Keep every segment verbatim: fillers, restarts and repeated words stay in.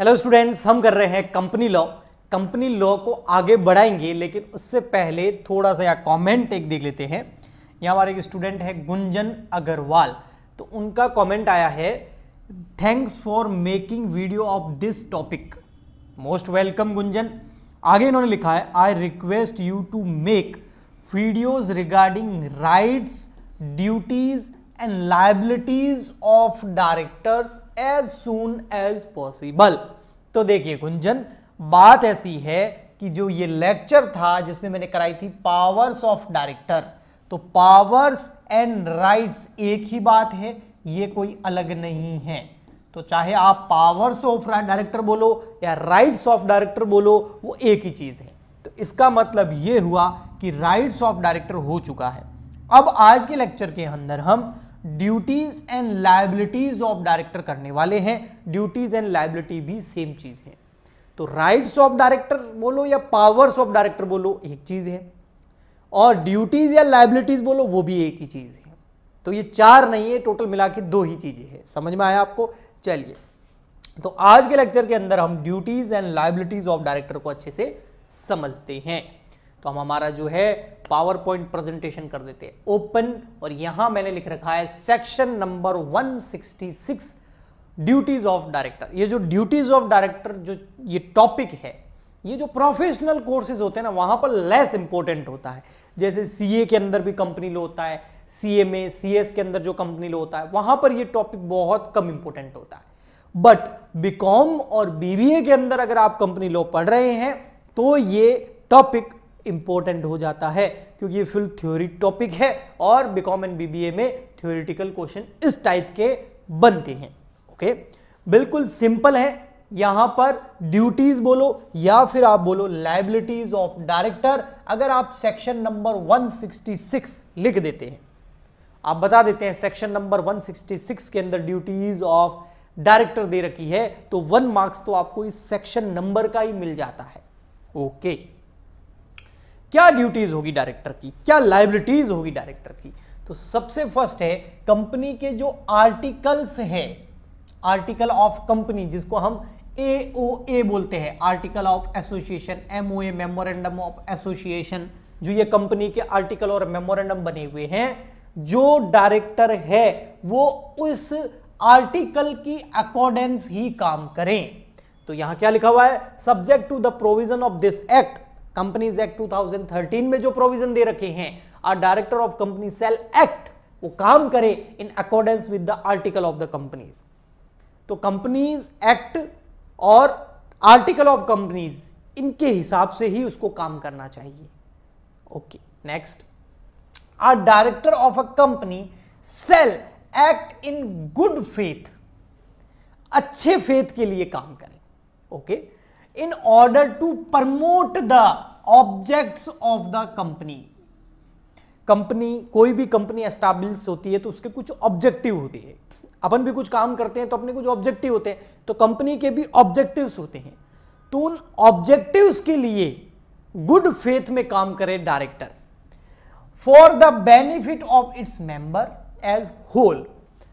Hello students, हम कर रहे हैं कंपनी लॉ। कंपनी लॉ को आगे बढ़ाएंगे, लेकिन उससे पहले थोड़ा सा यहाँ कमेंट एक देख लेते हैं। यहाँ हमारे एक स्टूडेंट है गुंजन अग्रवाल, तो उनका कमेंट आया है, thanks for making video of this topic. Most welcome Gunjan. आगे इन्होंने लिखा है, I request you to make videos regarding rights, duties and liabilities of directors as soon as possible। तो देखिए गुंजन, बात ऐसी है कि जो ये लेक्चर था जिसमें मैंने कराई थी powers of director, तो powers and rights एक ही बात है, ये कोई अलग नहीं है। तो चाहे आप powers of director बोलो या rights of director बोलो, वो एक ही चीज़ है। तो इसका मतलब ये हुआ कि rights of director हो चुका है। अब आज के लेक्चर के अंदर हम duties and liabilities of director करने वाले हैं। ड्यूटीज एंड लाइबिलिटी भी सेम चीज है, तो राइट्स ऑफ डायरेक्टर बोलो या पावर्स ऑफ डायरेक्टर बोलो एक चीज है, और ड्यूटीज या लाइबिलिटीज बोलो वो भी एक ही चीज है। तो ये चार नहीं है, टोटल मिला के दो ही चीजें हैं। समझ में आया आपको? चलिए, तो आज के लेक्चर के अंदर हम duties and liabilities of director को अच्छे से समझते हैं। तो हम हमारा जो है पावर पॉइंट प्रेजेंटेशन कर देते हैं ओपन, और यहां मैंने लिख रखा है सेक्शन नंबर एक सौ छियासठ ड्यूटीज ऑफ डायरेक्टर। ये जो ड्यूटीज ऑफ डायरेक्टर जो ये टॉपिक है, ये जो प्रोफेशनल कोर्सेज होते हैं ना, वहां पर लेस इंपॉर्टेंट होता है। जैसे सीए के अंदर भी कंपनी लॉ होता है, सीए में सीएस के अंदर जो कंपनी लॉ होता है, वहां पर ये टॉपिक बहुत कम इंपॉर्टेंट होता है। बट बीकॉम और बीबीए के अंदर अगर आप कंपनी लॉ पढ़ रहे हैं तो ये टॉपिक इंपॉर्टेंट हो जाता है, क्योंकि ये फुल थ्योरी टॉपिक है और बीकॉम एंड बीबीए में थ्योरेटिकल क्वेश्चन इस टाइप के बनते हैं। ओके, बिल्कुल सिंपल है। यहां पर ड्यूटीज बोलो या फिर आप बोलो लायबिलिटीज ऑफ डायरेक्टर, अगर आप सेक्शन नंबर एक सौ छियासठ लिख देते हैं, आप बता देते हैं सेक्शन नंबर एक सौ छियासठ के अंदर ड्यूटीज ऑफ डायरेक्टर दे रखी है, तो वन मार्क्स तो आपको इस सेक्शन नंबर का ही मिल जाता है। ओके, क्या ड्यूटीज होगी डायरेक्टर की, क्या लायबिलिटीज होगी डायरेक्टर की? तो सबसे फर्स्ट है कंपनी के जो आर्टिकल्स हैं, आर्टिकल ऑफ कंपनी, जिसको हम एओए बोलते हैं, article of association, MOA, memorandum of association, जो ये कंपनी के आर्टिकल और मेमोरेंडम बने हुए हैं, जो डायरेक्टर है वो उस आर्टिकल की अकॉर्डेंस ही काम करें। तो यहां क्या लिखा हुआ है, subject to the provision of this act, companies act दो हज़ार तेरह में जो प्रोविजन दे रखे हैं, a director of company shall act, वो काम करे in accordance with the article of the companies. तो कंपनीज एक्ट और आर्टिकल ऑफ कंपनीज, इनके हिसाब से ही उसको काम करना चाहिए। Okay, next, a director of a company shall act in good faith, अच्छे फेथ के लिए काम करें। Okay okay? In order to promote the objects of the company. Company, कोई भी कंपनी एस्टाब्लिश होती है तो उसके कुछ ऑब्जेक्टिव होते हैं। अपन भी कुछ काम करते हैं तो अपने कुछ ऑब्जेक्टिव होते हैं, तो कंपनी के भी ऑब्जेक्टिव्स होते हैं। तो उन ऑब्जेक्टिव्स के लिए गुड फेथ में काम करे director. For the benefit of its member as whole,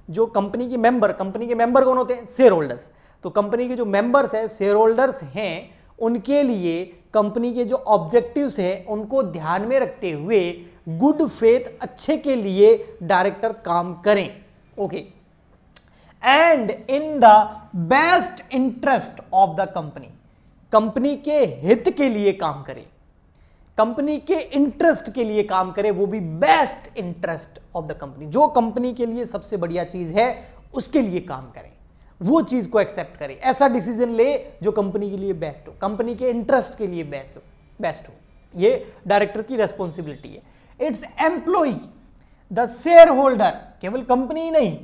जो कंपनी की मेंबर, कंपनी के मेंबर कौन होते हैं? Share holders. तो कंपनी के जो मेंबर्स हैं, शेयर होल्डर्स हैं, उनके लिए कंपनी के जो ऑब्जेक्टिव्स हैं उनको ध्यान में रखते हुए गुड फेथ, अच्छे के लिए डायरेक्टर काम करें। Okay, and in the best interest of the company, company के हित के लिए काम करें, कंपनी के इंटरेस्ट के लिए काम करें, वो भी best interest of the company, जो कंपनी के लिए सबसे बढ़िया चीज है उसके लिए काम करें, वो चीज को एक्सेप्ट करे, ऐसा डिसीजन ले जो कंपनी के लिए बेस्ट हो, कंपनी के इंटरेस्ट के लिए बेस्ट हो बेस्ट हो ये डायरेक्टर की रेस्पॉन्सिबिलिटी है। Its employee, the share holder, केवल कंपनी नहीं,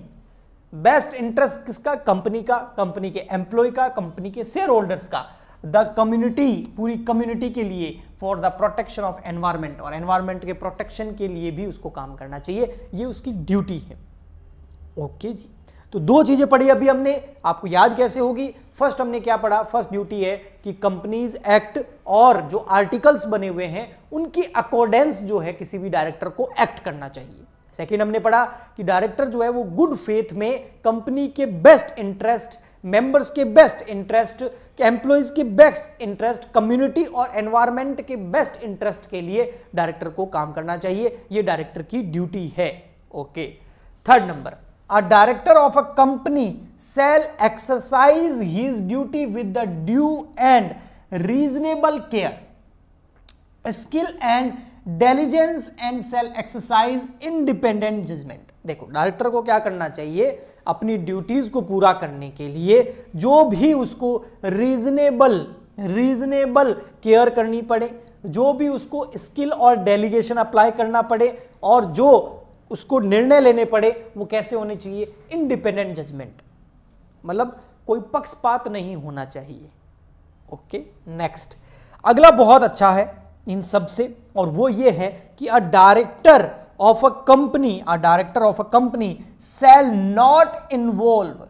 बेस्ट इंटरेस्ट किसका? कंपनी का, कंपनी के एम्प्लॉय का, कंपनी के शेयर होल्डर्स का। द कम्युनिटी, पूरी कम्युनिटी के लिए, for the protection of environment, और एनवायरमेंट के प्रोटेक्शन के लिए भी उसको काम करना चाहिए, ये उसकी ड्यूटी है। ओके okay जी, तो दो चीजें पढ़ी अभी हमने, आपको याद कैसे होगी? फर्स्ट हमने क्या पढ़ा? फर्स्ट ड्यूटी है कि कंपनीज एक्ट और जो आर्टिकल्स बने हुए हैं उनकी अकॉर्डेंस जो है किसी भी डायरेक्टर को एक्ट करना चाहिए। सेकंड हमने पढ़ा कि डायरेक्टर जो है वो गुड फेथ में कंपनी के बेस्ट इंटरेस्ट, मेंबर्स के बेस्ट इंटरेस्ट, एम्प्लॉयज के बेस्ट इंटरेस्ट, कम्युनिटी और एनवायरमेंट के बेस्ट इंटरेस्ट के लिए डायरेक्टर को काम करना चाहिए, ये डायरेक्टर की ड्यूटी है। Okay, third number, a director of a company shall exercise his duty with the due and reasonable care, skill and diligence and shall exercise independent judgement. देखो, डायरेक्टर को क्या करना चाहिए, अपनी ड्यूटीज को पूरा करने के लिए जो भी उसको रीजनेबल रीजनेबल केयर करनी पड़े, जो भी उसको स्किल और डेलीगेशन अप्लाई करना पड़े और जो उसको निर्णय लेने पड़े वो कैसे होने चाहिए, इंडिपेंडेंट जजमेंट, मतलब कोई पक्षपात नहीं होना चाहिए। ओके, नेक्स्ट, अगला बहुत अच्छा है इन सब से, और वो ये है कि a director of a company a director of a company shall not involve,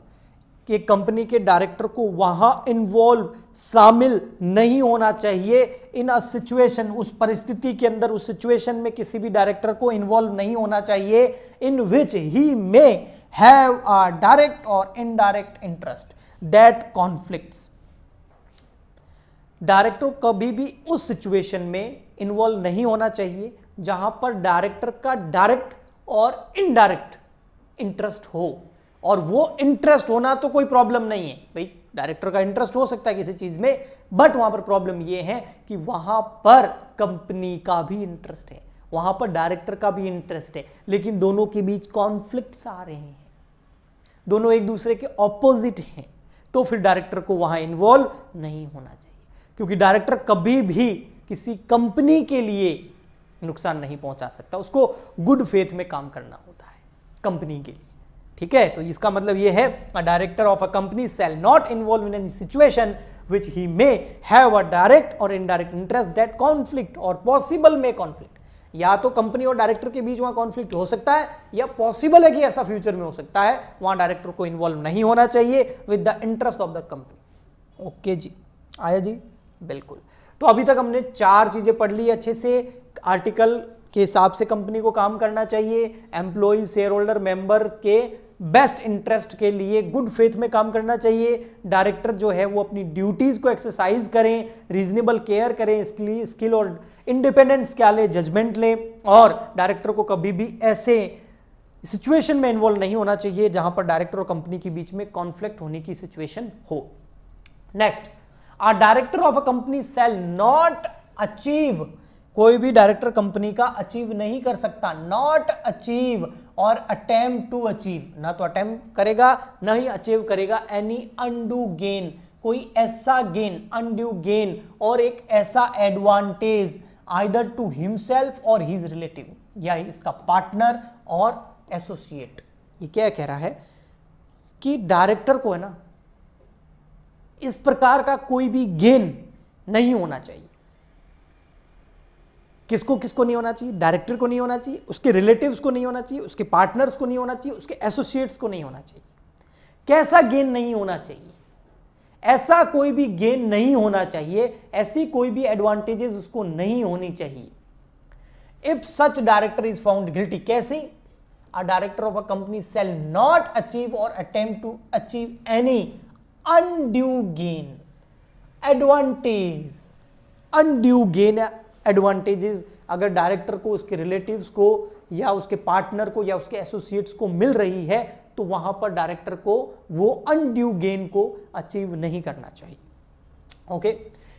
कि कंपनी के डायरेक्टर को वहां इन्वॉल्व, शामिल नहीं होना चाहिए इन अ सिचुएशन, उस परिस्थिति के अंदर, उस सिचुएशन में किसी भी डायरेक्टर को इन्वॉल्व नहीं होना चाहिए, in which he may have a direct or indirect interest that conflicts. Director कभी भी उस सिचुएशन में इन्वॉल्व नहीं होना चाहिए जहां पर डायरेक्टर का डायरेक्ट और इनडायरेक्ट इंटरेस्ट हो, और वो इंटरेस्ट होना तो कोई प्रॉब्लम नहीं है भाई, डायरेक्टर का इंटरेस्ट हो सकता है किसी चीज में, बट वहां पर प्रॉब्लम ये है कि वहां पर कंपनी का भी इंटरेस्ट है, वहां पर डायरेक्टर का भी इंटरेस्ट है, लेकिन दोनों के बीच कॉन्फ्लिक्ट्स आ रहे हैं, दोनों एक दूसरे के ऑपोजिट हैं, तो फिर डायरेक्टर को वहां इन्वॉल्व नहीं होना चाहिए, क्योंकि डायरेक्टर कभी भी किसी कंपनी के लिए नुकसान नहीं पहुंचा सकता, उसको गुड फेथ में काम करना होता है कंपनी के लिए। ठीक है, तो इसका मतलब यह है, a director of a company shall not involve in any situation which he may have a direct or indirect interest that conflict or possible may conflict. या तो कंपनी और डायरेक्टर के बीच वहां कॉन्फ्लिक्ट हो सकता है, या पॉसिबल है कि ऐसा फ्यूचर में हो सकता है, वहां डायरेक्टर को इन्वॉल्व नहीं होना चाहिए with the interest of the company. Okay जी, आया जी, बिल्कुल। तो अभी तक हमने चार चीजें पढ़ ली अच्छे से, आर्टिकल के हिसाब से कंपनी को काम करना चाहिए, एम्प्लॉई, शेयर होल्डर, मेंबर के बेस्ट इंटरेस्ट के लिए गुड फेथ में काम करना चाहिए, डायरेक्टर जो है वो अपनी ड्यूटीज को एक्सरसाइज करें, रीजनेबल केयर करें, स्किल स्किल और इंडिपेंडेंस क्या लें, जजमेंट लें, और डायरेक्टर को कभी भी ऐसे सिचुएशन में इन्वॉल्व नहीं होना चाहिए जहां पर डायरेक्टर और कंपनी के बीच में कॉन्फ्लिक्ट होने की सिचुएशन हो। Next, a director of a company shall not achieve, कोई भी डायरेक्टर कंपनी का अचीव नहीं कर सकता, not achieve or attempt to achieve, ना तो अटेम्प्ट करेगा ना ही अचीव करेगा, एनी अनड्यू गेन, कोई ऐसा गेन, अनड्यू गेन और एक ऐसा advantage either to himself or his relative, या इसका पार्टनर और एसोसिएट। ये क्या कह रहा है कि डायरेक्टर को है ना इस प्रकार का कोई भी गेन नहीं होना चाहिए। किसको किसको नहीं होना चाहिए, डायरेक्टर को नहीं होना चाहिए, उसके रिलेटिव्स को नहीं होना चाहिए, उसके पार्टनर्स को नहीं होना चाहिए, उसके एसोसिएट्स को नहीं होना चाहिए। कैसा गेन नहीं होना चाहिए, ऐसा कोई भी गेन नहीं होना चाहिए, ऐसी कोई भी एडवांटेजेस उसको नहीं होनी चाहिए। If such director is found guilty, कैसे, a director of a company shall not achieve or attempt to achieve any undue gain, advantage, undue gain, advantages अगर डायरेक्टर को, उसके रिलेटिव्स को, या उसके पार्टनर को, या उसके एसोसिएट्स को मिल रही है, तो वहां पर डायरेक्टर को वो अनड्यू गेन को अचीव नहीं करना चाहिए। Okay,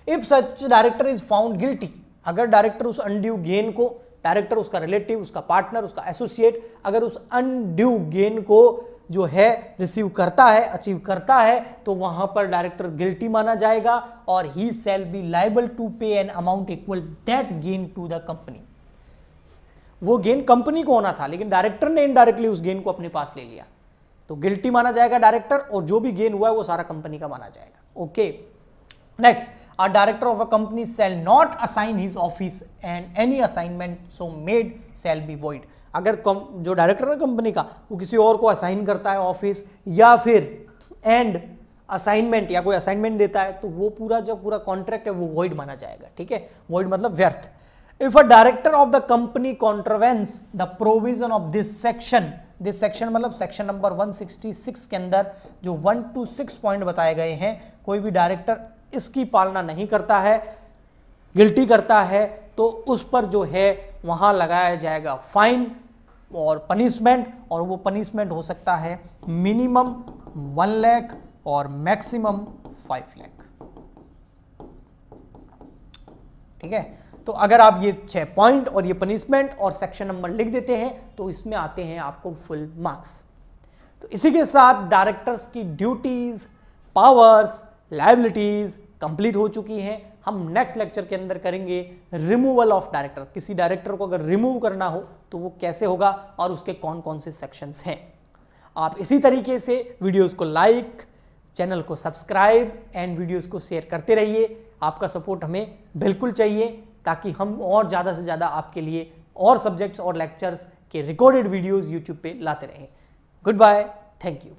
if such director is found guilty, अगर डायरेक्टर उस अनड्यू गेन को, डायरेक्टर, उसका रिलेटिव, उसका पार्टनर, उसका एसोसिएट, अगर उस अनड्यू गेन को जो है रिसीव करता है, अचीव करता है, तो वहां पर डायरेक्टर गिल्टी माना जाएगा, और he shall be liable to pay an amount equal that gain to the company. वो गेन कंपनी को होना था, लेकिन डायरेक्टर ने इनडायरेक्टली उस गेन को अपने पास ले लिया, तो गिल्टी माना जाएगा डायरेक्टर, और जो भी गेन हुआ है वो सारा कंपनी का माना जाएगा। Okay, next, a director of a company shall not assign his office and any assignment so made shall be void. अगर कम, जो डायरेक्टर है कंपनी का, वो किसी और को असाइन करता है ऑफिस या फिर एंड असाइनमेंट, या कोई असाइनमेंट देता है, तो वो पूरा जो पूरा कॉन्ट्रैक्ट है वो वॉइड माना जाएगा। ठीक है, वॉइड मतलब व्यर्थ। If a director of the company contravenes the provision of this section, this section मतलब सेक्शन नंबर एक सौ छियासठ के अंदर जो एक सौ छब्बीस पॉइंट बताए गए हैं, कोई भी डायरेक्टर इसकी पालना नहीं करता है, गिल्टी करता है, तो उस पर जो है वहाँ लगाया जाएगा फाइन और पनिशमेंट, और वो पनिशमेंट हो सकता है मिनिमम वन लाख और मैक्सिमम फाइव लाख। ठीक है, तो अगर आप ये छह पॉइंट और ये पनिशमेंट और सेक्शन नंबर लिख देते हैं तो इसमें आते हैं आपको फुल मार्क्स। तो इसी के साथ डायरेक्टर्स की ड्यूटीज, पावर्स, लायबिलिटीज कंप्लीट हो चुकी हैं। हम नेक्स्ट लेक्चर के अंदर करेंगे रिमूवल ऑफ डायरेक्टर, किसी डायरेक्टर को अगर रिमूव करना हो तो वो कैसे होगा और उसके कौन कौन से सेक्शंस हैं। आप इसी तरीके से वीडियोज़ को लाइक, चैनल को सब्सक्राइब एंड वीडियोज़ को शेयर करते रहिए। आपका सपोर्ट हमें बिल्कुल चाहिए ताकि हम और ज़्यादा से ज़्यादा आपके लिए और सब्जेक्ट्स और लेक्चर्स के रिकॉर्डेड वीडियोस यूट्यूब पे लाते रहें। Good bye, thank you.